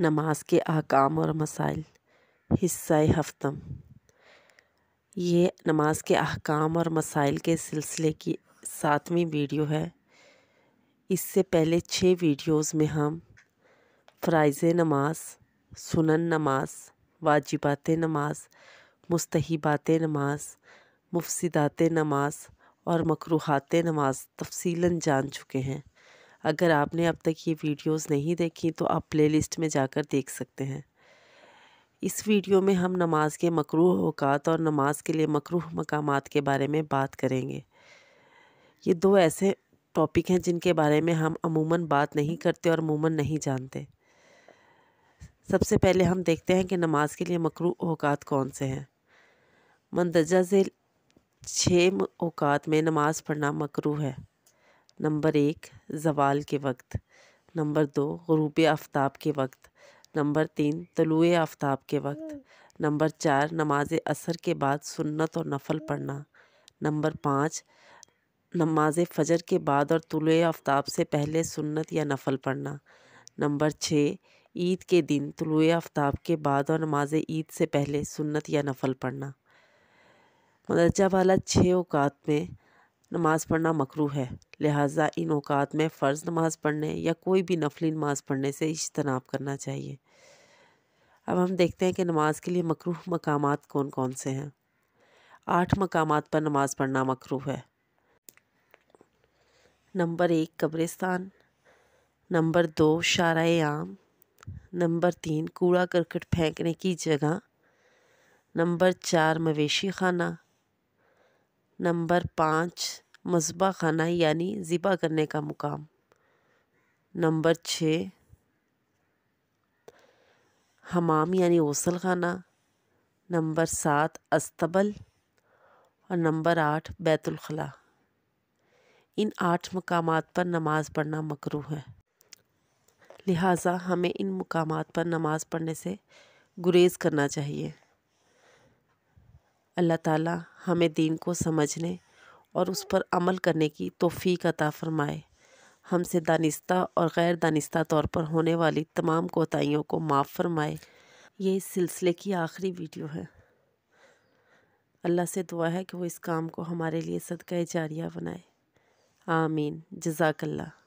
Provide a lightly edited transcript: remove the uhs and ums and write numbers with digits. नमाज के अहकाम और मसाइल, हिस्सा हफ्तम। ये नमाज के अहकाम और मसाइल के सिलसिले की 7वीं वीडियो है। इससे पहले 6 वीडियोस में हम फ़राइज़ नमाज, सुनन नमाज, वाजिबात नमाज, मुस्तहिबात नमाज, मुफसिदात नमाज और मकरूहात नमाज तफसीलन जान चुके हैं। अगर आपने अब तक ये वीडियोस नहीं देखी तो आप प्लेलिस्ट में जाकर देख सकते हैं। इस वीडियो में हम नमाज के मकरूह औक़ात और नमाज के लिए मकरूह मकामात के बारे में बात करेंगे। ये 2 ऐसे टॉपिक हैं जिनके बारे में हम अमूमन बात नहीं करते और अमूमन नहीं जानते। सबसे पहले हम देखते हैं कि नमाज के लिए मकरूह औक़ात कौन से हैं। मंदरजा झेल 6 औक़ात में नमाज़ पढ़ना मकरूह है। नंबर 1 ज़वाल के वक्त, नंबर 2 ग़ुरूब आफ्ताब के वक्त, नंबर 3 तलुए आफ्ताब के वक्त, नंबर 4 नमाज असर के बाद सुन्नत और नफल पढ़ना, नंबर 5 नमाज फजर के बाद और तलुए आफ्ताब से पहले सुन्नत या नफल पढ़ना, नंबर 6 ईद के दिन तलुए आफ्ताब के बाद और नमाज ईद से पहले सुन्नत या नफल पढ़ना। मदरजा वाला 6 औक़ात में नमाज़ पढ़ना मकरूह है, लिहाजा इन औक़ात में फ़र्ज़ नमाज़ पढ़ने या कोई भी नफली नमाज़ पढ़ने से इज्तनाब करना चाहिए। अब हम देखते हैं कि नमाज के लिए मकरूह मकामात कौन कौन से हैं। 8 मकामात पर नमाज़ पढ़ना मकरूह है। नंबर 1 कब्रिस्तान, नंबर 2 शाराए आम, नंबर 3 कूड़ा करकट फेंकने की जगह, नंबर 4 मवेशी खाना, नंबर 5 मज़बा खाना यानी ज़िबा करने का मुकाम, नंबर 6 हमाम यानी गसल खाना, नंबर 7 अस्तबल और नंबर 8 बैतुल खला। इन 8 मकामात पर नमाज़ पढ़ना मकरूह है, लिहाजा हमें इन मकामात पर नमाज़ पढ़ने से गुरेज़ करना चाहिए। अल्लाह ताला हमें दीन को समझने और उस पर अमल करने की तौफीक अता फ़रमाए। हमसे दानिस्ता और गैर दानिस्ता तौर पर होने वाली तमाम कोताहियों को माफ़ फ़रमाए। ये इस सिलसिले की आखिरी वीडियो है। अल्लाह से दुआ है कि वो इस काम को हमारे लिए सदका जारिया बनाए। आमीन। जज़ाकल्लाह।